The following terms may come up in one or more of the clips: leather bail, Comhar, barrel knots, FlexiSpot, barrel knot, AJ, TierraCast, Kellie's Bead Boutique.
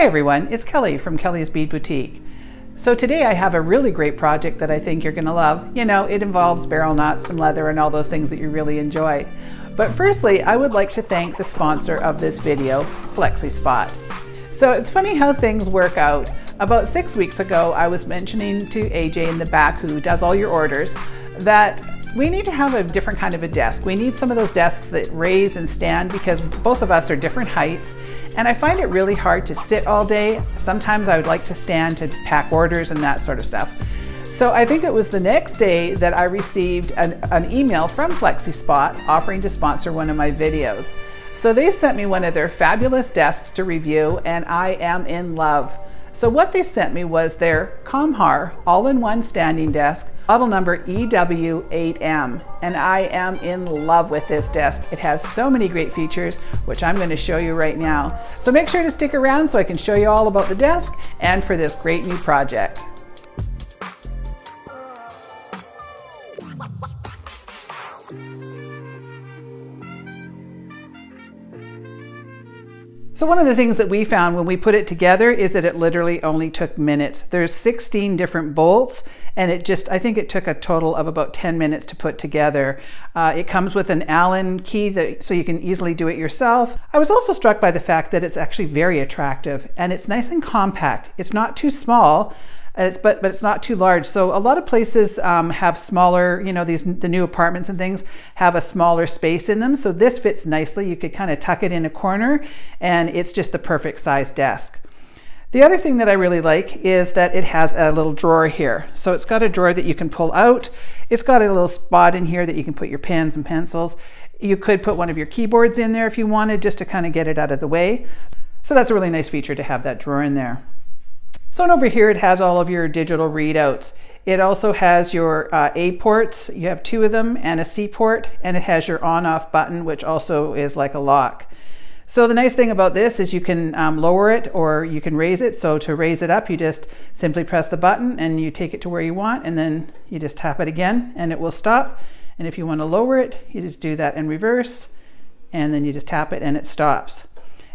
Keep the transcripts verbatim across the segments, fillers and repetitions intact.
Hi everyone, it's Kelly from Kellie's Bead Boutique. So today I have a really great project that I think you're gonna love. You know, it involves barrel knots and leather and all those things that you really enjoy. But firstly, I would like to thank the sponsor of this video, FlexiSpot. So it's funny how things work out. About six weeks ago, I was mentioning to A J in the back, who does all your orders, that we need to have a different kind of a desk. We need some of those desks that raise and stand because both of us are different heights, and I find it really hard to sit all day. Sometimes I would like to stand to pack orders and that sort of stuff. So I think it was the next day that I received an, an email from FlexiSpot offering to sponsor one of my videos. So they sent me one of their fabulous desks to review, and I am in love. So what they sent me was their Comhar all-in-one standing desk, model number E W eight M, and I am in love with this desk. It has so many great features, which I'm going to show you right now. So make sure to stick around so I can show you all about the desk and for this great new project. So one of the things that we found when we put it together is that it literally only took minutes. There's sixteen different bolts, and it just, I think it took a total of about ten minutes to put together. Uh, it comes with an Allen key that, so you can easily do it yourself. I was also struck by the fact that it's actually very attractive, and it's nice and compact. It's not too small, and it's, but, but it's not too large. So a lot of places um, have smaller, you know, these the new apartments and things have a smaller space in them. So this fits nicely. You could kind of tuck it in a corner, and it's just the perfect size desk. The other thing that I really like is that it has a little drawer here. So it's got a drawer that you can pull out. It's got a little spot in here that you can put your pens and pencils. You could put one of your keyboards in there if you wanted, just to kind of get it out of the way. So that's a really nice feature to have that drawer in there. So over here, it has all of your digital readouts. It also has your uh, A ports. You have two of them, and a C port, and it has your on-off button, which also is like a lock. So the nice thing about this is you can um, lower it or you can raise it. So to raise it up, you just simply press the button and you take it to where you want, and then you just tap it again and it will stop. And if you want to lower it, you just do that in reverse, and then you just tap it and it stops.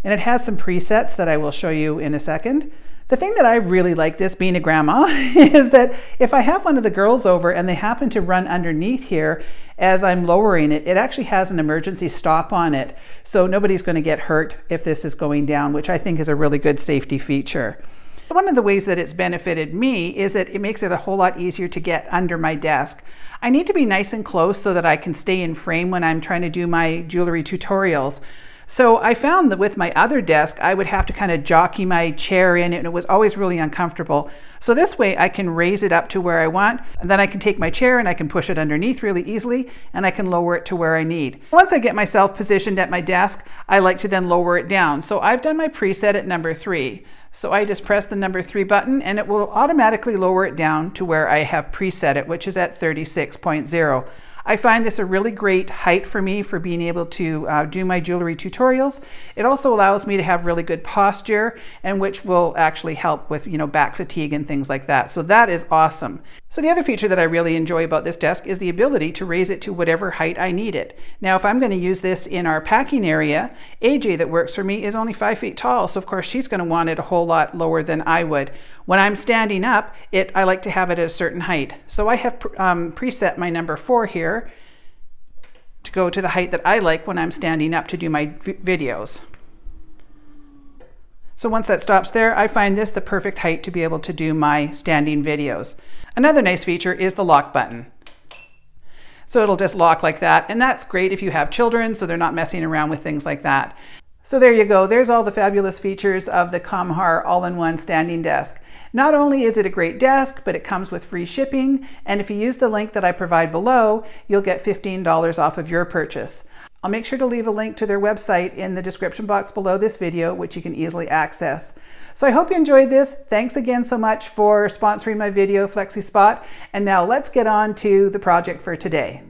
And it has some presets that I will show you in a second. The thing that I really like, this being a grandma, is that if I have one of the girls over and they happen to run underneath here as I'm lowering it, it actually has an emergency stop on it. So nobody's going to get hurt if this is going down, which I think is a really good safety feature. One of the ways that it's benefited me is that it makes it a whole lot easier to get under my desk. I need to be nice and close so that I can stay in frame when I'm trying to do my jewelry tutorials. So I found that with my other desk, I would have to kind of jockey my chair in, and it was always really uncomfortable. So this way I can raise it up to where I want, and then I can take my chair and I can push it underneath really easily, and I can lower it to where I need. Once I get myself positioned at my desk, I like to then lower it down. So I've done my preset at number three. So I just press the number three button and it will automatically lower it down to where I have preset it, which is at thirty-six point zero. I find this a really great height for me for being able to uh, do my jewelry tutorials. It also allows me to have really good posture, and which will actually help with, you know, back fatigue and things like that. So that is awesome. So the other feature that I really enjoy about this desk is the ability to raise it to whatever height I need it. Now, if I'm going to use this in our packing area, A J that works for me is only five feet tall. So of course she's going to want it a whole lot lower than I would. When I'm standing up, it I like to have it at a certain height. So I have um, preset my number four here to go to the height that I like when I'm standing up to do my videos. So once that stops there, I find this the perfect height to be able to do my standing videos. Another nice feature is the lock button. So it'll just lock like that, and that's great if you have children so they're not messing around with things like that. So there you go. There's all the fabulous features of the Comhar all-in-one standing desk. Not only is it a great desk, but it comes with free shipping. And if you use the link that I provide below, you'll get fifteen dollars off of your purchase. I'll make sure to leave a link to their website in the description box below this video, which you can easily access. So I hope you enjoyed this. Thanks again so much for sponsoring my video, FlexiSpot. And now let's get on to the project for today.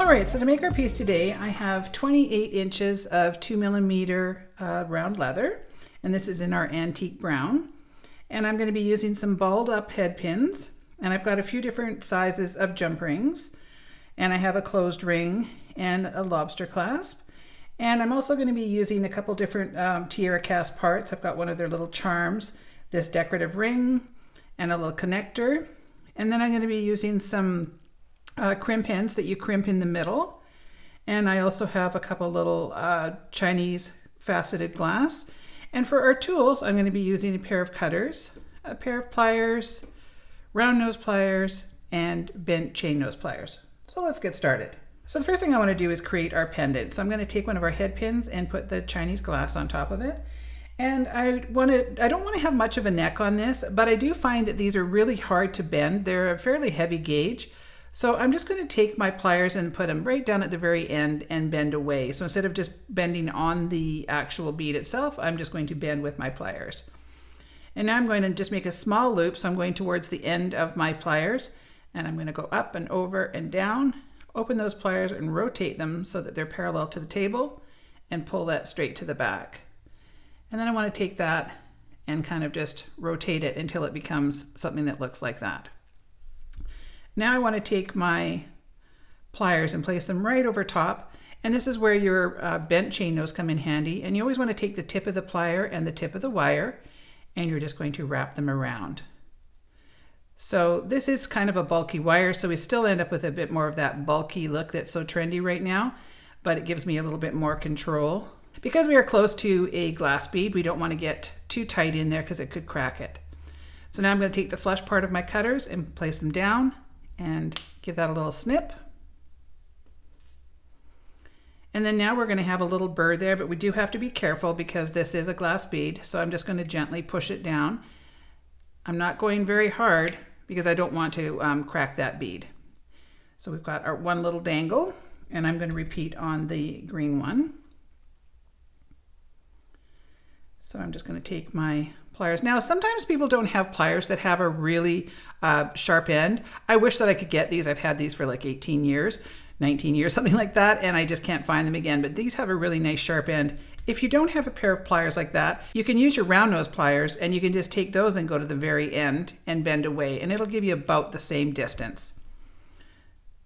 Alright, so to make our piece today, I have twenty-eight inches of two millimeter uh, round leather, and this is in our antique brown. and I'm going to be using some balled up head pins, and I've got a few different sizes of jump rings, and I have a closed ring and a lobster clasp. And I'm also going to be using a couple different um, TierraCast parts. I've got one of their little charms, this decorative ring, and a little connector. And then I'm going to be using some uh, crimp ends that you crimp in the middle. And I also have a couple little uh, Chinese faceted glass. And for our tools, I'm going to be using a pair of cutters, a pair of pliers, round nose pliers, and bent chain nose pliers. So let's get started. So the first thing I want to do is create our pendant. So I'm going to take one of our head pins and put the Chinese glass on top of it. And I want to, I don't want to have much of a neck on this, but I do find that these are really hard to bend. They're a fairly heavy gauge. So I'm just going to take my pliers and put them right down at the very end and bend away. So instead of just bending on the actual bead itself, I'm just going to bend with my pliers. And now I'm going to just make a small loop. So I'm going towards the end of my pliers, and I'm going to go up and over and down. Open those pliers and rotate them so that they're parallel to the table, and pull that straight to the back. And then I want to take that and kind of just rotate it until it becomes something that looks like that. Now I want to take my pliers and place them right over top. And this is where your uh, bent chain nose come in handy. And you always want to take the tip of the plier and the tip of the wire, and you're just going to wrap them around. So this is kind of a bulky wire, so we still end up with a bit more of that bulky look that's so trendy right now, but it gives me a little bit more control. Because we are close to a glass bead, we don't want to get too tight in there because it could crack it. So now I'm going to take the flush part of my cutters and place them down and give that a little snip. And then now we're going to have a little burr there, but we do have to be careful because this is a glass bead, so I'm just going to gently push it down. I'm not going very hard, because I don't want to um, crack that bead. So we've got our one little dangle, and I'm going to repeat on the green one. So I'm just going to take my pliers. Now, sometimes people don't have pliers that have a really uh, sharp end. I wish that I could get these. I've had these for like eighteen years, nineteen years, something like that, and I just can't find them again. But these have a really nice sharp end. If you don't have a pair of pliers like that, you can use your round nose pliers, and you can just take those and go to the very end and bend away, and it'll give you about the same distance.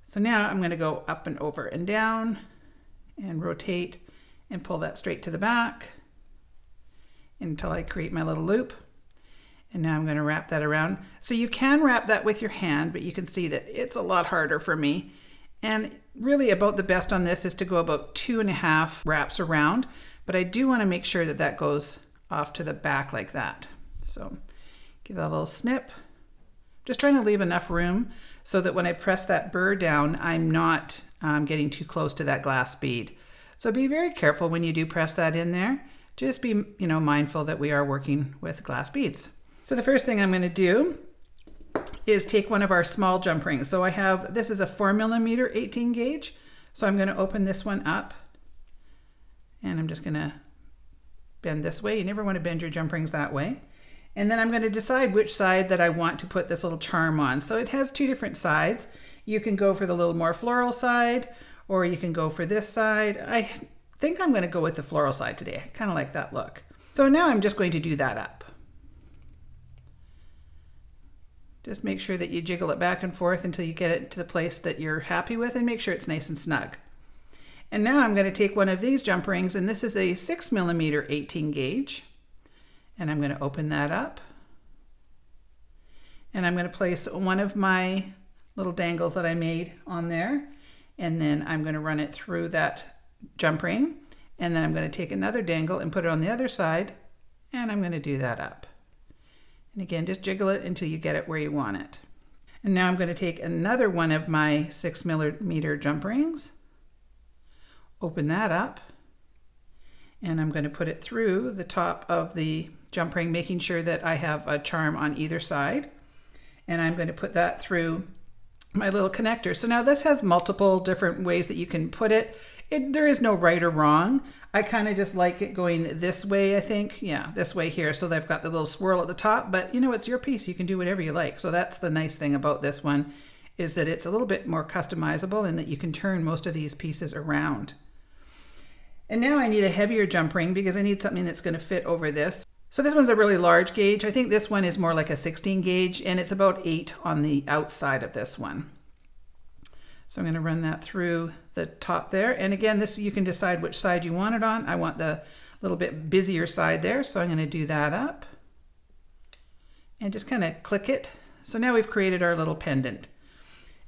So now I'm going to go up and over and down and rotate and pull that straight to the back until I create my little loop. And now I'm going to wrap that around. So you can wrap that with your hand, but you can see that it's a lot harder for me. And really about the best on this is to go about two and a half wraps around, but I do want to make sure that that goes off to the back like that. So give that a little snip. Just trying to leave enough room so that when I press that burr down, I'm not um, getting too close to that glass bead. So be very careful when you do press that in there. Just be, you know, mindful that we are working with glass beads. So the first thing I'm going to do is take one of our small jump rings. So I have, this is a four millimeter eighteen gauge. So I'm going to open this one up, and I'm just going to bend this way. You never want to bend your jump rings that way. And then I'm going to decide which side that I want to put this little charm on. So it has two different sides. You can go for the little more floral side, or you can go for this side. I think I'm going to go with the floral side today. I kind of like that look. So now I'm just going to do that up. Just make sure that you jiggle it back and forth until you get it to the place that you're happy with, and make sure it's nice and snug. And now I'm going to take one of these jump rings, and this is a six millimeter eighteen gauge. And I'm going to open that up. And I'm going to place one of my little dangles that I made on there. And then I'm going to run it through that jump ring. And then I'm going to take another dangle and put it on the other side. And I'm going to do that up. And again, just jiggle it until you get it where you want it. And now I'm going to take another one of my six millimeter jump rings, open that up, and I'm going to put it through the top of the jump ring, making sure that I have a charm on either side. And I'm going to put that through my little connector. So now this has multiple different ways that you can put it. It, there is no right or wrong. I kind of just like it going this way, I think. Yeah, this way here. So they've got the little swirl at the top, but you know, it's your piece. You can do whatever you like. So that's the nice thing about this one, is that it's a little bit more customizable and that you can turn most of these pieces around. And now I need a heavier jump ring because I need something that's going to fit over this. So this one's a really large gauge. I think this one is more like a sixteen gauge, and it's about eight on the outside of this one. So I'm going to run that through the top there. And again, this, you can decide which side you want it on. I want the little bit busier side there, so I'm going to do that up and just kind of click it. So now we've created our little pendant.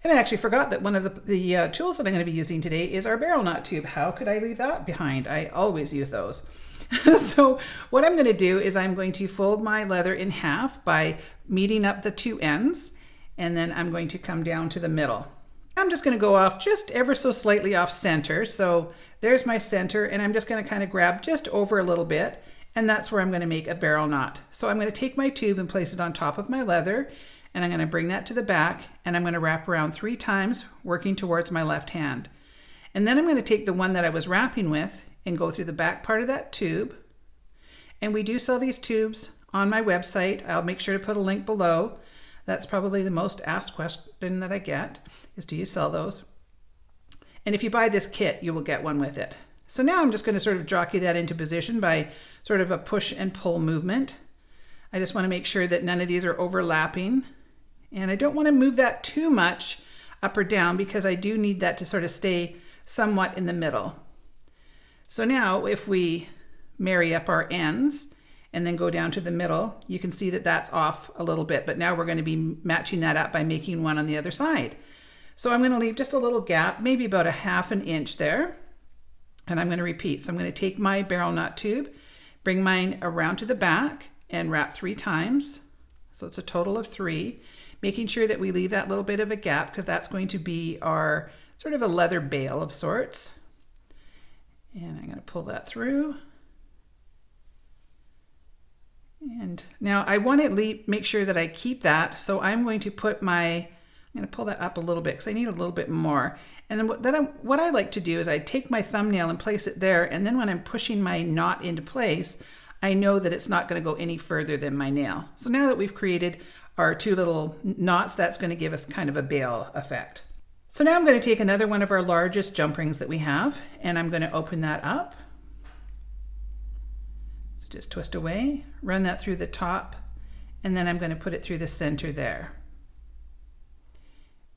And I actually forgot that one of the, the uh, tools that I'm going to be using today is our barrel knot tube. How could I leave that behind? I always use those. So what I'm going to do is I'm going to fold my leather in half by meeting up the two ends, and then I'm going to come down to the middle. I'm just going to go off just ever so slightly off center. So there's my center, and I'm just going to kind of grab just over a little bit, and that's where I'm going to make a barrel knot. So I'm going to take my tube and place it on top of my leather, and I'm going to bring that to the back, and I'm going to wrap around three times, working towards my left hand. And then I'm going to take the one that I was wrapping with and go through the back part of that tube. And we do sell these tubes on my website. I'll make sure to put a link below. That's probably the most asked question that I get is, do you sell those? And if you buy this kit, you will get one with it. So now I'm just going to sort of jockey that into position by sort of a push and pull movement. I just want to make sure that none of these are overlapping. And I don't want to move that too much up or down, because I do need that to sort of stay somewhat in the middle. So now if we marry up our ends and then go down to the middle, you can see that that's off a little bit, but now we're going to be matching that up by making one on the other side. So I'm going to leave just a little gap, maybe about a half an inch there, and I'm going to repeat. So I'm going to take my barrel knot tube, bring mine around to the back, and wrap three times. So it's a total of three, making sure that we leave that little bit of a gap, because that's going to be our sort of a leather bale of sorts. And I'm going to pull that through. And now I want to make sure that I keep that. So I'm going to put my, I'm going to pull that up a little bit because I need a little bit more. And then what, that I, what I like to do is I take my thumbnail and place it there. And then when I'm pushing my knot into place, I know that it's not going to go any further than my nail. So now that we've created our two little knots, that's going to give us kind of a bale effect. So now I'm going to take another one of our largest jump rings that we have, and I'm going to open that up. So just twist away, run that through the top, and then I'm going to put it through the center there.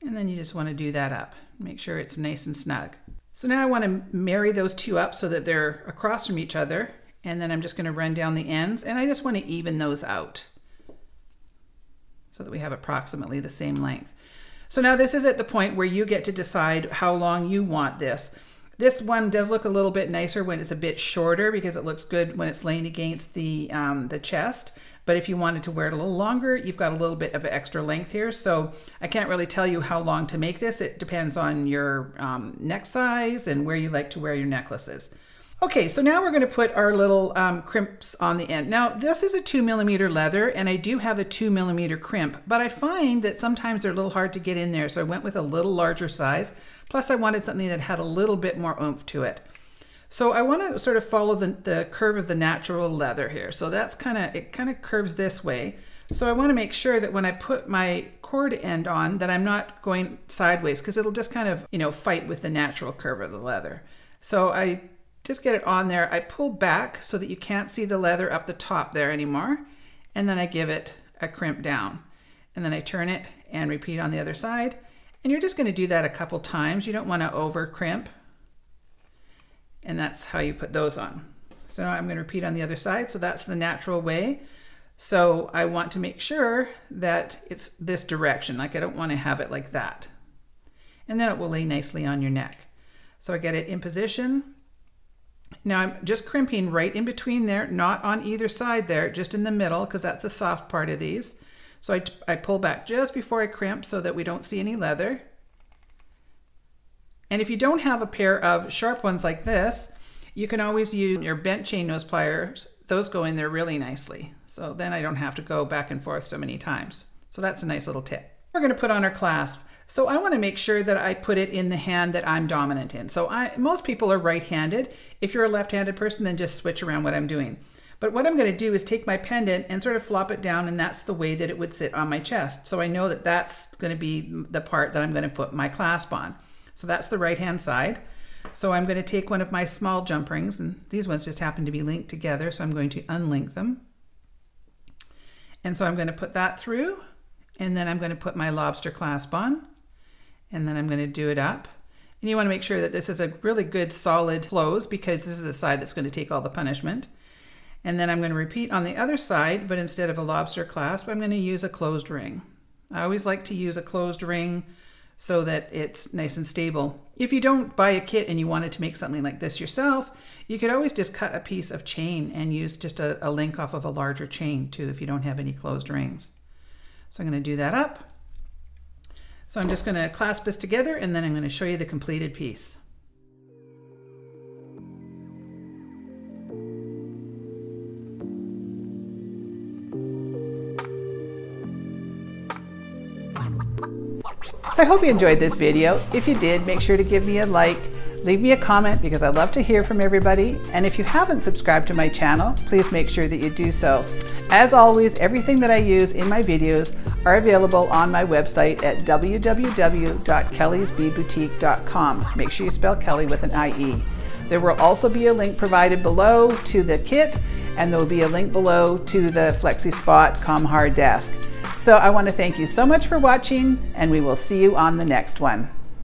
And then you just want to do that up. Make sure it's nice and snug. So now I want to marry those two up so that they're across from each other, and then I'm just going to run down the ends, and I just want to even those out so that we have approximately the same length. So now this is at the point where you get to decide how long you want this. This one does look a little bit nicer when it's a bit shorter, because it looks good when it's laying against the, um, the chest. But if you wanted to wear it a little longer, you've got a little bit of extra length here. So I can't really tell you how long to make this. It depends on your um, neck size and where you like to wear your necklaces. Okay, so now we're gonna put our little um, crimps on the end. Now, this is a two millimeter leather, and I do have a two millimeter crimp, but I find that sometimes they're a little hard to get in there, so I went with a little larger size. Plus I wanted something that had a little bit more oomph to it. So I wanna sort of follow the, the curve of the natural leather here. So that's kinda, it kinda curves this way. So I wanna make sure that when I put my cord end on that I'm not going sideways, because it'll just kind of, you know, fight with the natural curve of the leather. So I, just get it on there. I pull back so that you can't see the leather up the top there anymore. And then I give it a crimp down. And then I turn it and repeat on the other side. And you're just going to do that a couple times. You don't want to over crimp. And that's how you put those on. So now I'm going to repeat on the other side. So that's the natural way. So I want to make sure that it's this direction. Like I don't want to have it like that. And then it will lay nicely on your neck. So I get it in position. Now I'm just crimping right in between there, not on either side there, just in the middle, because that's the soft part of these. So I, I pull back just before I crimp so that we don't see any leather. And if you don't have a pair of sharp ones like this, you can always use your bent chain nose pliers. Those go in there really nicely. So then I don't have to go back and forth so many times. So that's a nice little tip. We're going to put on our clasp. So I want to make sure that I put it in the hand that I'm dominant in. So I, most people are right-handed. If you're a left-handed person, then just switch around what I'm doing. But what I'm going to do is take my pendant and sort of flop it down, and that's the way that it would sit on my chest. So I know that that's going to be the part that I'm going to put my clasp on. So that's the right-hand side. So I'm going to take one of my small jump rings, and these ones just happen to be linked together, so I'm going to unlink them. And so I'm going to put that through, and then I'm going to put my lobster clasp on, and then I'm going to do it up. And you want to make sure that this is a really good solid close, because this is the side that's going to take all the punishment. And then I'm going to repeat on the other side, but instead of a lobster clasp, I'm going to use a closed ring. I always like to use a closed ring so that it's nice and stable. If you don't buy a kit and you wanted to make something like this yourself, you could always just cut a piece of chain and use just a, a link off of a larger chain too, if you don't have any closed rings. So I'm going to do that up. So I'm just going to clasp this together, and then I'm going to show you the completed piece. So I hope you enjoyed this video. If you did, make sure to give me a like, leave me a comment, because I love to hear from everybody. And if you haven't subscribed to my channel, please make sure that you do so. As always, everything that I use in my videos are available on my website at w w w dot kellies bead boutique dot com. Make sure you spell Kelly with an I E. There will also be a link provided below to the kit, and there will be a link below to the FlexiSpot Comhar desk. So I want to thank you so much for watching, and we will see you on the next one.